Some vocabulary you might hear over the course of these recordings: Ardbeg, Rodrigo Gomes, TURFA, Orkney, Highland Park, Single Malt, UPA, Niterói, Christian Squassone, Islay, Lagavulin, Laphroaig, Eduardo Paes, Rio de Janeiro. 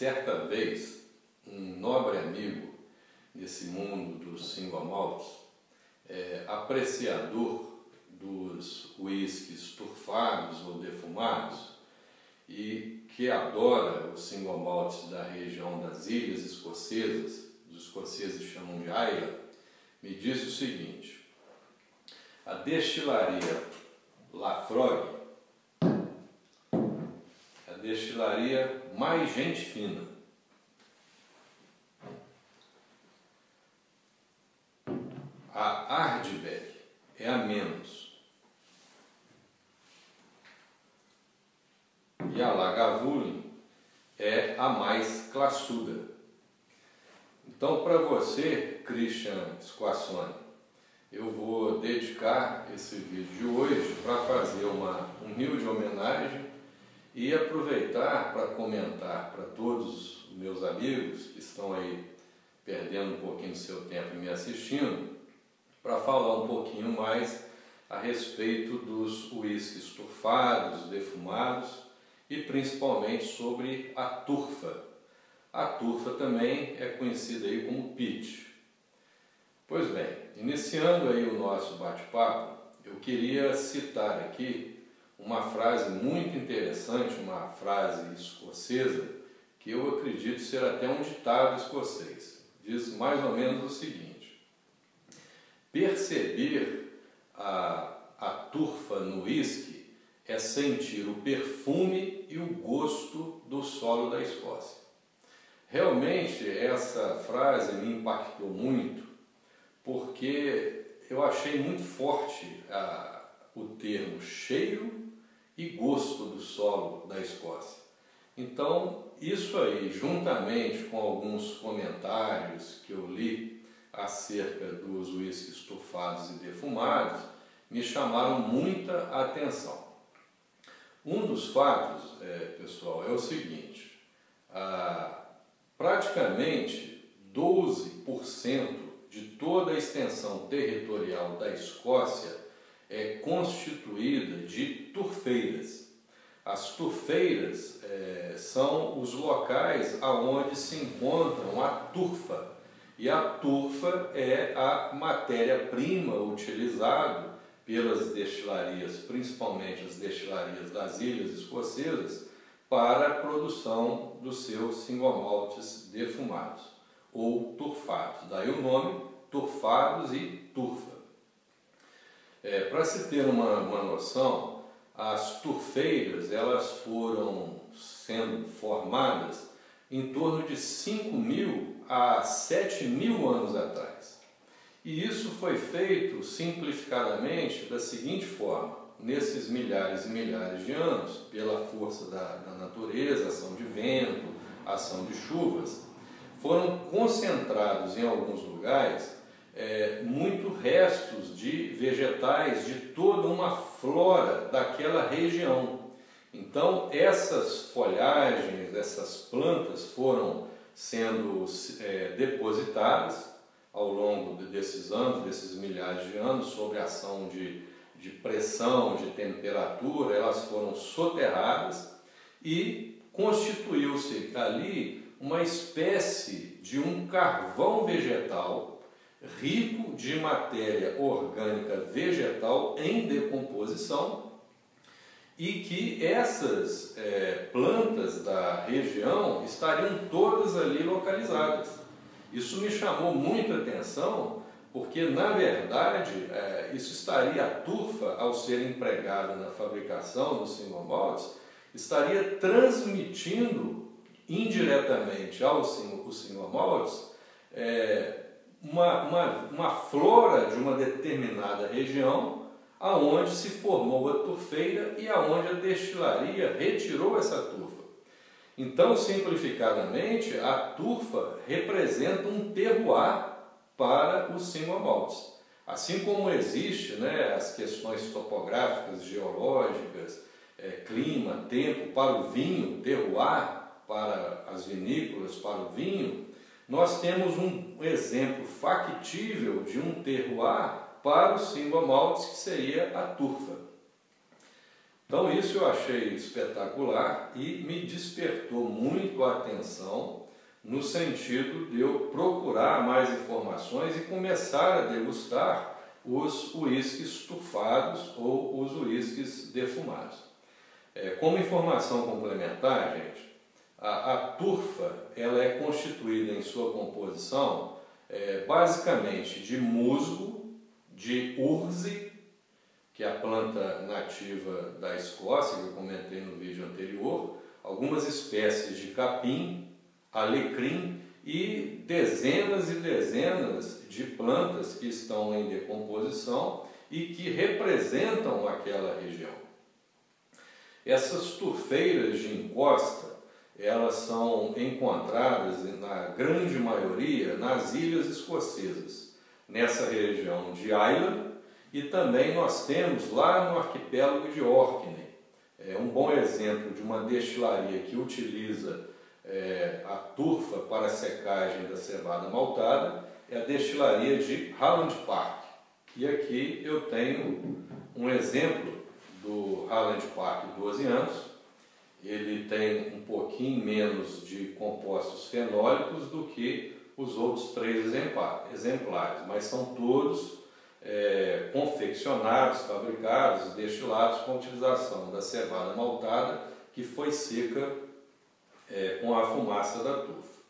Certa vez, um nobre amigo nesse mundo dos single malts, apreciador dos uísques turfados ou defumados, e que adora os single malts da região das ilhas escocesas, os escoceses chamam de Islay, me disse o seguinte: a destilaria Laphroaig, a destilaria mais gente fina, a Ardbeg é a menos, e a Lagavulin é a mais classuda. Então, para você, Christian Squassone, eu vou dedicar esse vídeo de hoje para fazer uma humilde homenagem e aproveitar para comentar para todos os meus amigos que estão aí perdendo um pouquinho do seu tempo e me assistindo, para falar um pouquinho mais a respeito dos uísques turfados, defumados e principalmente sobre a turfa. A turfa também é conhecida aí como pitch. Pois bem, iniciando aí o nosso bate-papo, eu queria citar aqui uma frase muito interessante, uma frase escocesa, que eu acredito ser até um ditado escocês. Diz mais ou menos o seguinte: perceber a turfa no uísque é sentir o perfume e o gosto do solo da Escócia. Realmente essa frase me impactou muito, porque eu achei muito forte o termo cheiro e gosto do solo da Escócia. Então isso aí, juntamente com alguns comentários que eu li acerca dos uísques turfados e defumados, me chamaram muita atenção. Um dos fatos, pessoal, é o seguinte: praticamente 12% de toda a extensão territorial da Escócia é constituída de turfeiras. As turfeiras são os locais aonde se encontram a turfa, e a turfa é a matéria-prima utilizada pelas destilarias, principalmente as destilarias das ilhas escocesas, para a produção dos seus single malts defumados ou turfados. Daí o nome turfados e turfa. Para se ter uma noção, as turfeiras elas foram sendo formadas em torno de 5.000 a 7.000 anos atrás. E isso foi feito simplificadamente da seguinte forma: nesses milhares e milhares de anos, pela força da natureza, ação de vento, ação de chuvas, foram concentrados em alguns lugares muito restos de vegetais, de toda uma flora daquela região. Então essas folhagens, essas plantas foram sendo depositadas ao longo desses anos, desses milhares de anos, sob a ação de pressão, de temperatura, elas foram soterradas e constituiu-se ali uma espécie de um carvão vegetal rico de matéria orgânica vegetal em decomposição, e que essas plantas da região estariam todas ali localizadas. Isso me chamou muita atenção, porque, na verdade, isso estaria, a turfa, ao ser empregada na fabricação dos single malts, estaria transmitindo indiretamente aos single malts uma flora de uma determinada região, aonde se formou a turfeira e aonde a destilaria retirou essa turfa. Então, simplificadamente, a turfa representa um terroir para os single malts. Assim como existe, né, as questões topográficas, geológicas, clima, tempo, para o vinho, terroir, para as vinícolas, para o vinho, nós temos um exemplo factível de um terroir para os single malts, que seria a turfa. Então isso eu achei espetacular e me despertou muito a atenção no sentido de eu procurar mais informações e começar a degustar os uísques tufados ou os uísques defumados. Como informação complementar, gente, a turfa ela é constituída em sua composição basicamente de musgo, de urze, que é a planta nativa da Escócia, que eu comentei no vídeo anterior, algumas espécies de capim, alecrim e dezenas de plantas que estão em decomposição e que representam aquela região. Essas turfeiras de encosta, elas são encontradas na grande maioria nas ilhas escocesas, nessa região de Islay, e também nós temos lá no arquipélago de Orkney. É um bom exemplo de uma destilaria que utiliza a turfa para a secagem da cevada maltada é a destilaria de Highland Park. E aqui eu tenho um exemplo do Highland Park 12 anos. Ele tem um pouquinho menos de compostos fenólicos do que os outros três exemplares, mas são todos confeccionados, fabricados, destilados com utilização da cevada maltada que foi seca com a fumaça da turfa.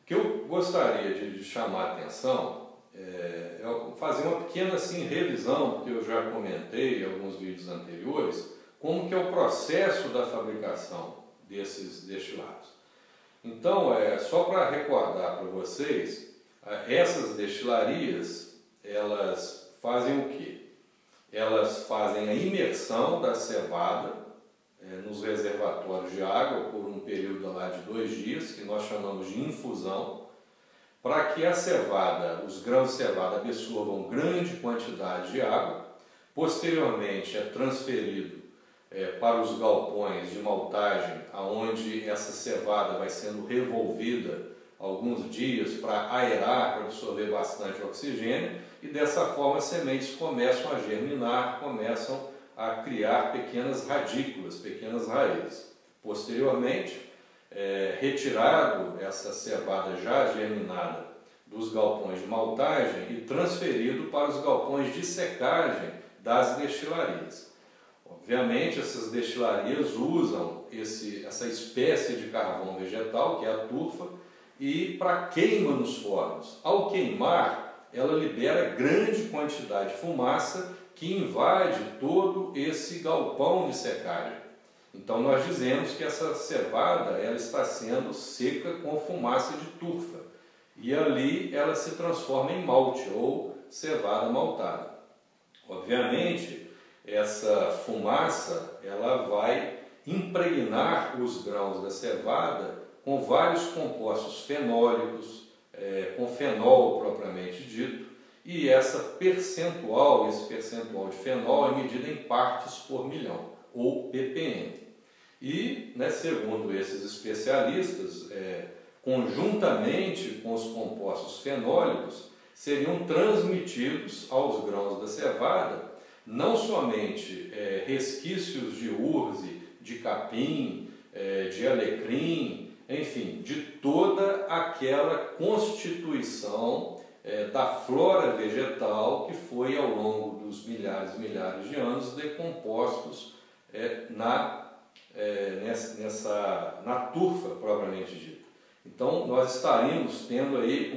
O que eu gostaria de chamar a atenção é fazer uma pequena assim, revisão, porque eu já comentei em alguns vídeos anteriores, como que é o processo da fabricação desses destilados. Então, só para recordar para vocês, essas destilarias, elas fazem o quê? Elas fazem a imersão da cevada nos reservatórios de água por um período lá de 2 dias, que nós chamamos de infusão, para que a cevada, os grãos de cevada absorvam grande quantidade de água. Posteriormente é transferido para os galpões de maltagem, aonde essa cevada vai sendo revolvida alguns dias para aerar, para absorver bastante oxigênio, e dessa forma as sementes começam a germinar, começam a criar pequenas radículas, pequenas raízes. Posteriormente, retirado essa cevada já germinada dos galpões de maltagem e transferido para os galpões de secagem das destilarias. Obviamente, essas destilarias usam essa espécie de carvão vegetal, que é a turfa, e para queima nos fornos. Ao queimar, ela libera grande quantidade de fumaça que invade todo esse galpão de secagem. Então nós dizemos que essa cevada ela está sendo seca com fumaça de turfa e ali ela se transforma em malte ou cevada maltada. Obviamente essa fumaça ela vai impregnar os grãos da cevada com vários compostos fenólicos, com fenol propriamente dito, e esse percentual de fenol é medido em partes por milhão, ou ppm. E, segundo esses especialistas, conjuntamente com os compostos fenólicos, seriam transmitidos aos grãos da cevada não somente resquícios de urze, de capim, de alecrim, enfim, de toda aquela constituição da flora vegetal que foi ao longo dos milhares e milhares de anos decompostos na turfa propriamente dita. Então nós estaríamos tendo aí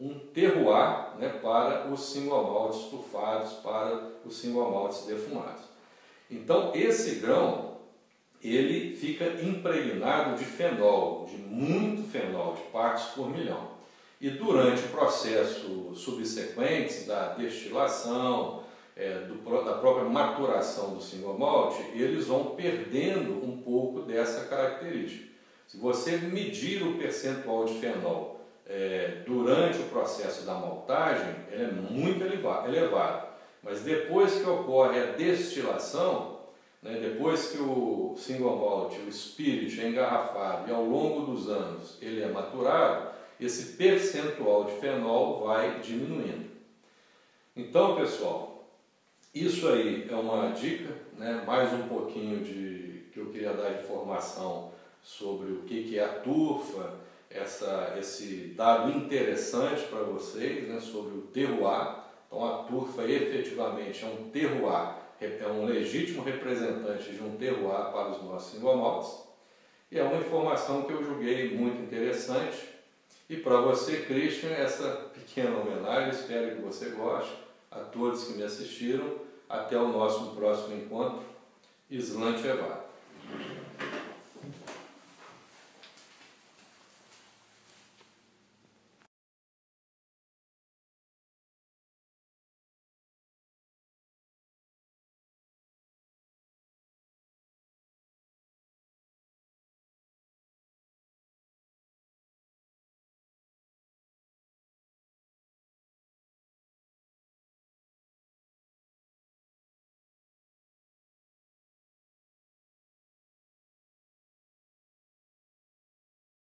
um terroir para os single maltes tufados, para os single maltes defumados. Então esse grão ele fica impregnado de fenol, de muito fenol, de partes por milhão. E durante o processo subsequente da destilação, da própria maturação do single malt, eles vão perdendo um pouco dessa característica. Se você medir o percentual de fenol durante o processo da maltagem, ele é muito elevado. Mas depois que ocorre a destilação, depois que o single malt, o spirit é engarrafado e ao longo dos anos ele é maturado, esse percentual de fenol vai diminuindo. Então, pessoal, Isso aí é uma dica, né? Mais um pouquinho de que eu queria dar de informação sobre o que é a turfa, esse dado interessante para vocês, né? Sobre o terroir. Então a turfa efetivamente é um terroir, é um legítimo representante de um terroir para os nossos single malts. E é uma informação que eu julguei muito interessante. E para você, Christian, essa pequena homenagem, espero que você goste. A todos que me assistiram, até o nosso próximo encontro. Islay.